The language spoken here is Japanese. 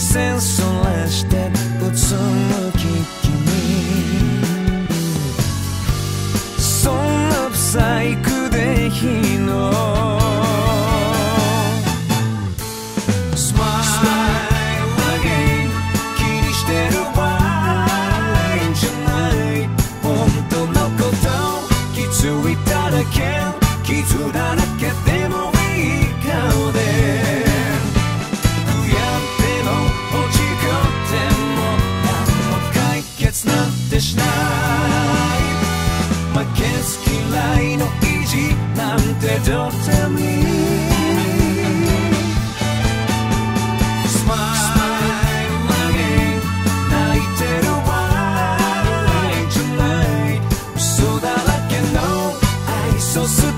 視線そらしてうつむき君、そんな不細工でいいの？傷だらけでもいい顔で、悔やっても落ち込んでも何も解決なんてしない、負けず嫌いの意地なんてどうでもいい。そう捨てて